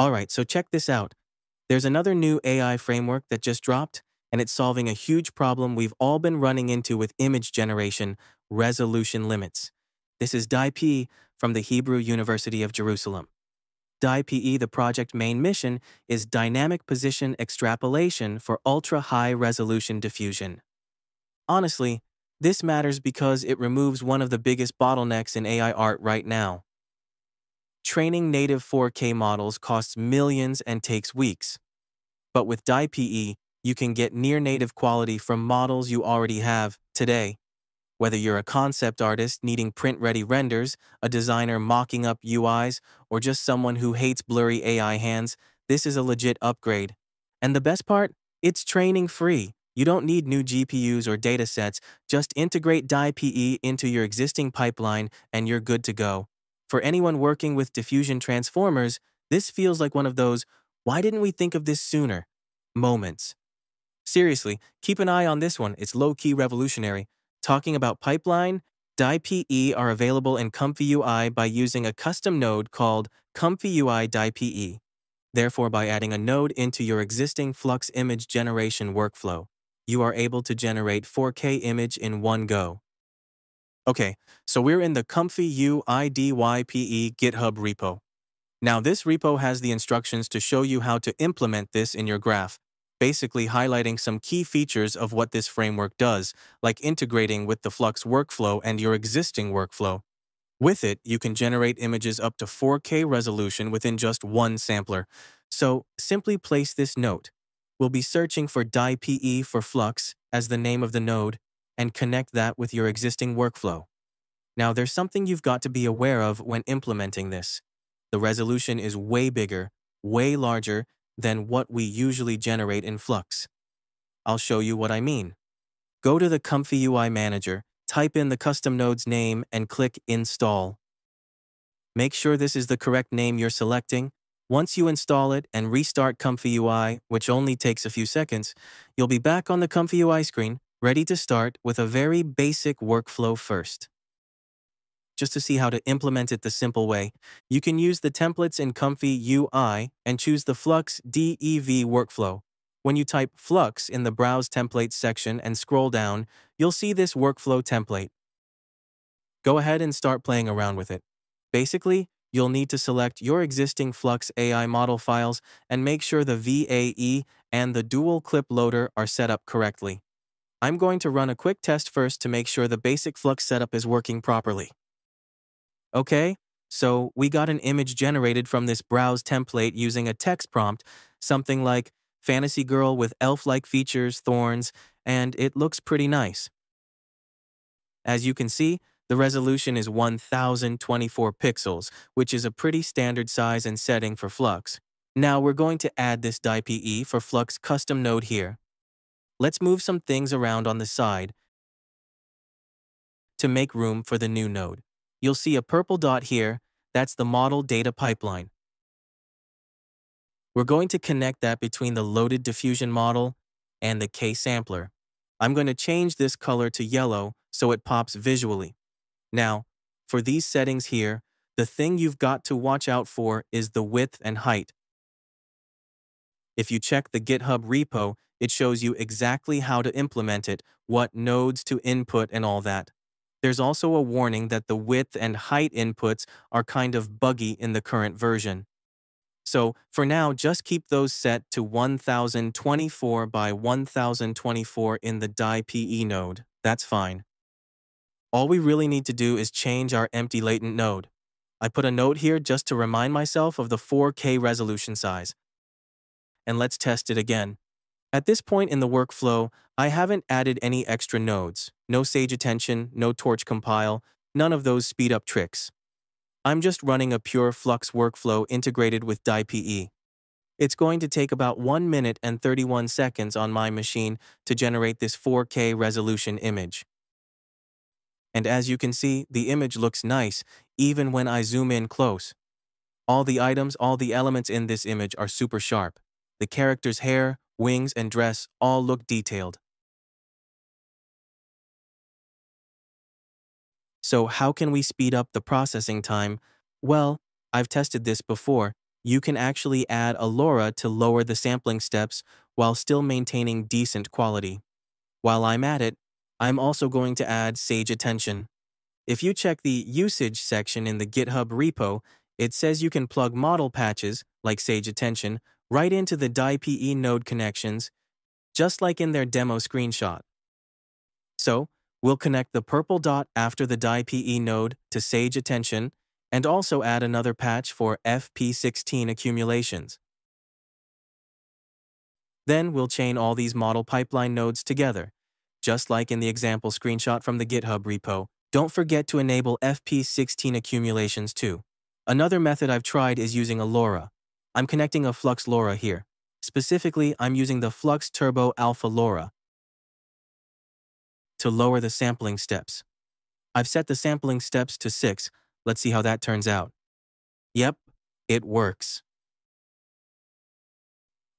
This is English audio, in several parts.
Alright, so check this out. There's another new AI framework that just dropped, and it's solving a huge problem we've all been running into with image generation, resolution limits. This is DyPE from the Hebrew University of Jerusalem. DyPE, the project main mission, is dynamic position extrapolation for ultra-high resolution diffusion. Honestly, this matters because it removes one of the biggest bottlenecks in AI art right now. Training native 4K models costs millions and takes weeks. But with DyPE, you can get near-native quality from models you already have today. Whether you're a concept artist needing print-ready renders, a designer mocking up UIs, or just someone who hates blurry AI hands, this is a legit upgrade. And the best part? It's training free. You don't need new GPUs or datasets, just integrate DyPE into your existing pipeline and you're good to go. For anyone working with diffusion transformers, this feels like one of those "why didn't we think of this sooner?" moments. Seriously, keep an eye on this one, it's low-key revolutionary. Talking about pipeline, DyPE are available in ComfyUI by using a custom node called ComfyUI DyPE. Therefore, by adding a node into your existing Flux image generation workflow, you are able to generate 4K image in one go. Okay, so we're in the ComfyUI DyPE GitHub repo. Now this repo has the instructions to show you how to implement this in your graph, basically highlighting some key features of what this framework does, like integrating with the Flux workflow and your existing workflow. With it, you can generate images up to 4K resolution within just one sampler. So simply place this note. We'll be searching for DyPE for Flux as the name of the node and connect that with your existing workflow. Now there's something you've got to be aware of when implementing this. The resolution is way bigger, way larger than what we usually generate in Flux. I'll show you what I mean. Go to the ComfyUI Manager, type in the custom node's name and click Install. Make sure this is the correct name you're selecting. Once you install it and restart ComfyUI, which only takes a few seconds, you'll be back on the ComfyUI screen, ready to start with a very basic workflow first. Just to see how to implement it the simple way, you can use the templates in ComfyUI and choose the Flux DEV workflow. When you type Flux in the Browse Templates section and scroll down, you'll see this workflow template. Go ahead and start playing around with it. Basically, you'll need to select your existing Flux AI model files and make sure the VAE and the Dual Clip Loader are set up correctly. I'm going to run a quick test first to make sure the basic Flux setup is working properly. Okay, so we got an image generated from this browse template using a text prompt, something like "fantasy girl with elf-like features, thorns," and it looks pretty nice. As you can see, the resolution is 1024 pixels, which is a pretty standard size and setting for Flux. Now we're going to add this DyPE for Flux custom node here. Let's move some things around on the side to make room for the new node. You'll see a purple dot here, that's the model data pipeline. We're going to connect that between the loaded diffusion model and the K sampler. I'm going to change this color to yellow so it pops visually. Now, for these settings here, the thing you've got to watch out for is the width and height. If you check the GitHub repo, it shows you exactly how to implement it, what nodes to input and all that. There's also a warning that the width and height inputs are kind of buggy in the current version. So, for now, just keep those set to 1024 by 1024 in the DyPE node. That's fine. All we really need to do is change our empty latent node. I put a note here just to remind myself of the 4K resolution size. And let's test it again. At this point in the workflow, I haven't added any extra nodes, no Sage Attention, no Torch Compile, none of those speed-up tricks. I'm just running a pure Flux workflow integrated with DyPE. It's going to take about 1 minute and 31 seconds on my machine to generate this 4K resolution image. And as you can see, the image looks nice, even when I zoom in close. All the items, all the elements in this image are super sharp. The character's hair, wings and dress all look detailed. So how can we speed up the processing time? Well, I've tested this before, you can actually add a LoRA to lower the sampling steps while still maintaining decent quality. While I'm at it, I'm also going to add Sage Attention. If you check the usage section in the GitHub repo, it says you can plug model patches, like Sage Attention, right into the DyPE node connections, just like in their demo screenshot. So, we'll connect the purple dot after the DyPE node to Sage Attention and also add another patch for FP16 accumulations. Then we'll chain all these model pipeline nodes together, just like in the example screenshot from the GitHub repo. Don't forget to enable FP16 accumulations too. Another method I've tried is using a LoRA. I'm connecting a Flux LoRA here. Specifically, I'm using the Flux Turbo Alpha LoRA to lower the sampling steps. I've set the sampling steps to 6. Let's see how that turns out. Yep, it works.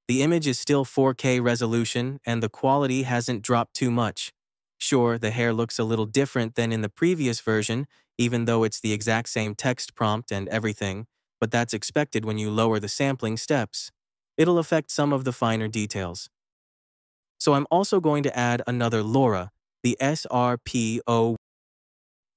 The image is still 4K resolution and the quality hasn't dropped too much. Sure, the hair looks a little different than in the previous version, even though it's the exact same text prompt and everything, but that's expected when you lower the sampling steps. It'll affect some of the finer details. So I'm also going to add another LoRA, the SRPO.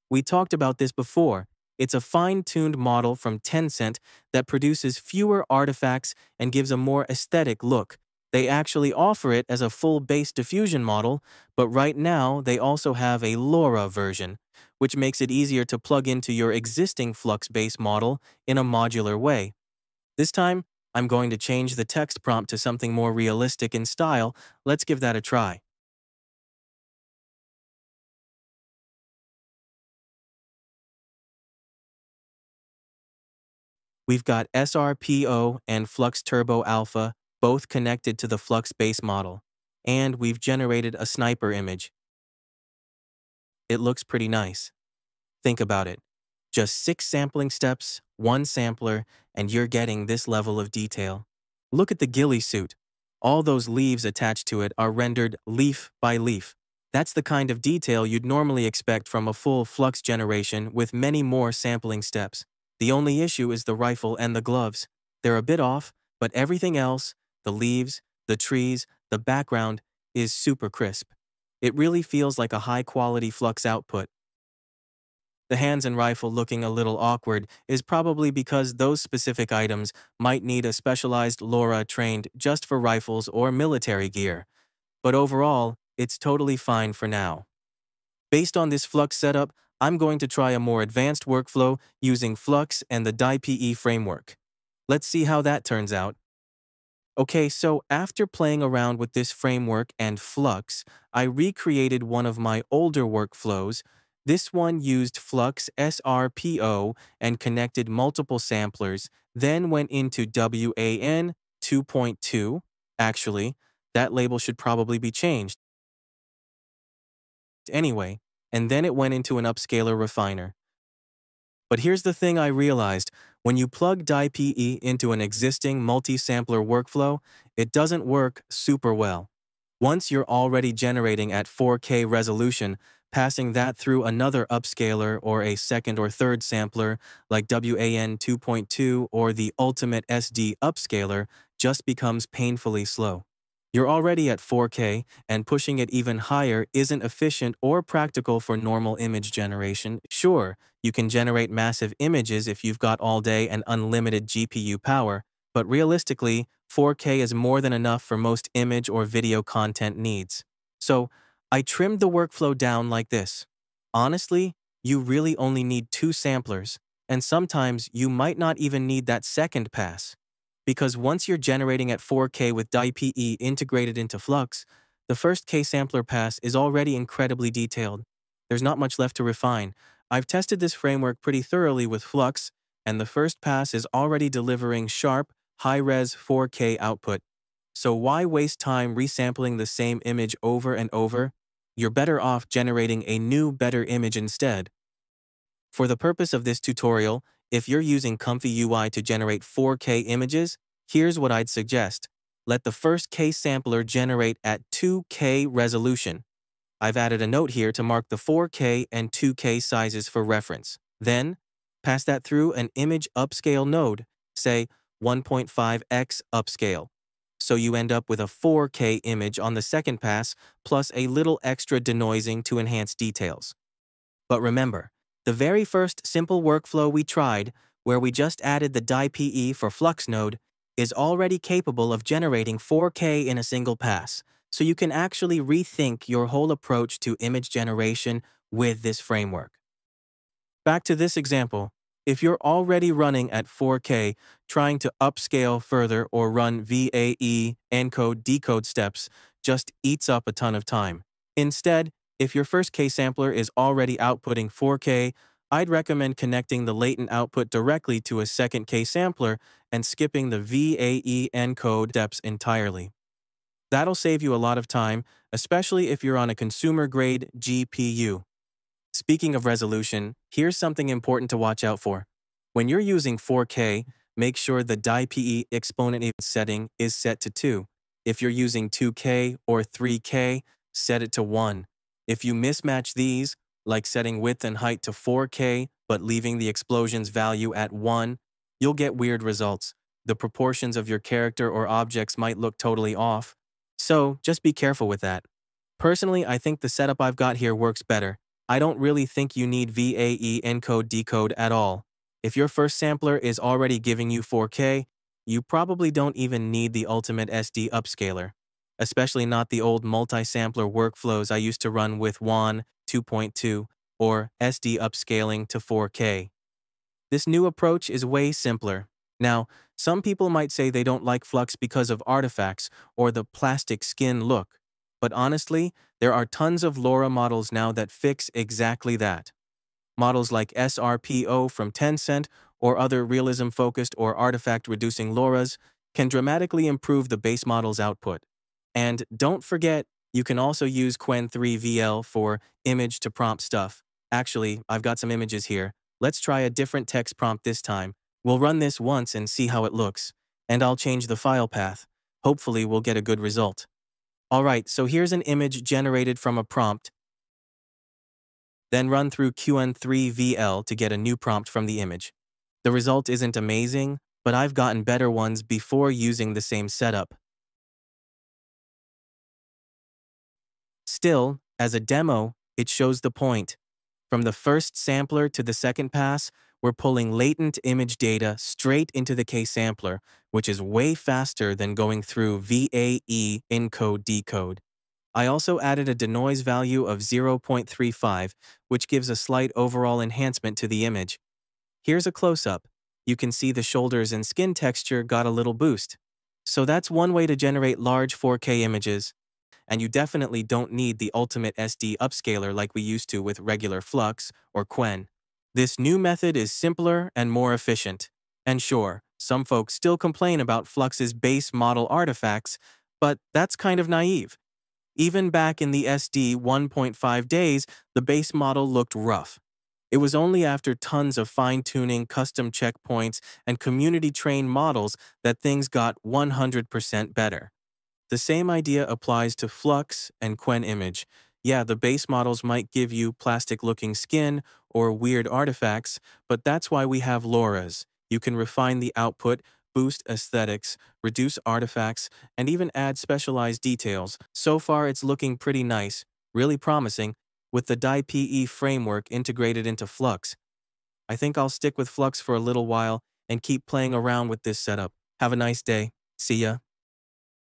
We talked about this before. It's a fine-tuned model from Tencent that produces fewer artifacts and gives a more aesthetic look. They actually offer it as a full base diffusion model, but right now they also have a LoRA version, which makes it easier to plug into your existing Flux base model in a modular way. This time, I'm going to change the text prompt to something more realistic in style. Let's give that a try. We've got SRPO and Flux Turbo Alpha, both connected to the Flux base model, and we've generated a sniper image. It looks pretty nice. Think about it. Just 6 sampling steps, 1 sampler, and you're getting this level of detail. Look at the ghillie suit. All those leaves attached to it are rendered leaf by leaf. That's the kind of detail you'd normally expect from a full Flux generation with many more sampling steps. The only issue is the rifle and the gloves. They're a bit off, but everything else, the leaves, the trees, the background, is super crisp. It really feels like a high-quality Flux output. The hands and rifle looking a little awkward is probably because those specific items might need a specialized LoRA trained just for rifles or military gear. But overall, it's totally fine for now. Based on this Flux setup, I'm going to try a more advanced workflow using Flux and the DyPE framework. Let's see how that turns out. Okay, so after playing around with this framework and Flux, I recreated one of my older workflows. This one used Flux SRPO and connected multiple samplers, then went into WAN 2.2. Actually, that label should probably be changed. Anyway, and then it went into an upscaler refiner. But here's the thing I realized. When you plug DyPE into an existing multi-sampler workflow, it doesn't work super well. Once you're already generating at 4K resolution, passing that through another upscaler or a second or third sampler like WAN 2.2 or the Ultimate SD Upscaler just becomes painfully slow. You're already at 4K, and pushing it even higher isn't efficient or practical for normal image generation. Sure, you can generate massive images if you've got all day and unlimited GPU power, but realistically, 4K is more than enough for most image or video content needs. So, I trimmed the workflow down like this. Honestly, you really only need 2 samplers, and sometimes you might not even need that second pass. Because once you're generating at 4K with DyPE integrated into Flux, the first K sampler pass is already incredibly detailed. There's not much left to refine. I've tested this framework pretty thoroughly with Flux, and the first pass is already delivering sharp, high-res 4K output. So why waste time resampling the same image over and over? You're better off generating a new, better image instead. For the purpose of this tutorial, if you're using ComfyUI to generate 4K images, here's what I'd suggest. Let the first K sampler generate at 2K resolution. I've added a note here to mark the 4K and 2K sizes for reference. Then, pass that through an image upscale node. Say, 1.5x upscale. So you end up with a 4K image on the second pass, plus a little extra denoising to enhance details. But remember, the very first simple workflow we tried, where we just added the DyPE for Flux node, is already capable of generating 4K in a single pass, so you can actually rethink your whole approach to image generation with this framework. Back to this example. If you're already running at 4K, trying to upscale further or run VAE encode-decode steps just eats up a ton of time. Instead, if your first K sampler is already outputting 4K, I'd recommend connecting the latent output directly to a second K sampler and skipping the VAE encode steps entirely. That'll save you a lot of time, especially if you're on a consumer-grade GPU. Speaking of resolution, here's something important to watch out for. When you're using 4K, make sure the DyPE exponent setting is set to 2. If you're using 2K or 3K, set it to 1. If you mismatch these, like setting width and height to 4K but leaving the explosion's value at 1, you'll get weird results. The proportions of your character or objects might look totally off, so just be careful with that. Personally, I think the setup I've got here works better. I don't really think you need VAE encode-decode at all. If your first sampler is already giving you 4K, you probably don't even need the Ultimate SD Upscaler, especially not the old multi-sampler workflows I used to run with WAN 2.2 or SD upscaling to 4K. This new approach is way simpler. Now, some people might say they don't like Flux because of artifacts or the plastic skin look. But honestly, there are tons of LoRA models now that fix exactly that. Models like SRPO from Tencent or other realism-focused or artifact-reducing LoRAs can dramatically improve the base model's output. And don't forget, you can also use Qwen3VL for image-to-prompt stuff. Actually, I've got some images here. Let's try a different text prompt this time. We'll run this once and see how it looks. And I'll change the file path. Hopefully, we'll get a good result. Alright, so here's an image generated from a prompt, then run through Qwen3VL to get a new prompt from the image. The result isn't amazing, but I've gotten better ones before using the same setup. Still, as a demo, it shows the point. From the first sampler to the second pass, we're pulling latent image data straight into the K sampler, which is way faster than going through VAE encode-decode. I also added a denoise value of 0.35, which gives a slight overall enhancement to the image. Here's a close-up. You can see the shoulders and skin texture got a little boost. So that's one way to generate large 4K images. And you definitely don't need the Ultimate SD Upscaler like we used to with regular Flux or Qwen. This new method is simpler and more efficient. And sure, some folks still complain about Flux's base model artifacts, but that's kind of naive. Even back in the SD 1.5 days, the base model looked rough. It was only after tons of fine-tuning, custom checkpoints, and community-trained models that things got 100% better. The same idea applies to Flux and Qwen image. Yeah, the base models might give you plastic-looking skin or weird artifacts, but that's why we have LoRAs. You can refine the output, boost aesthetics, reduce artifacts, and even add specialized details. So far, it's looking pretty nice, really promising, with the DyPE framework integrated into Flux. I think I'll stick with Flux for a little while and keep playing around with this setup. Have a nice day. See ya.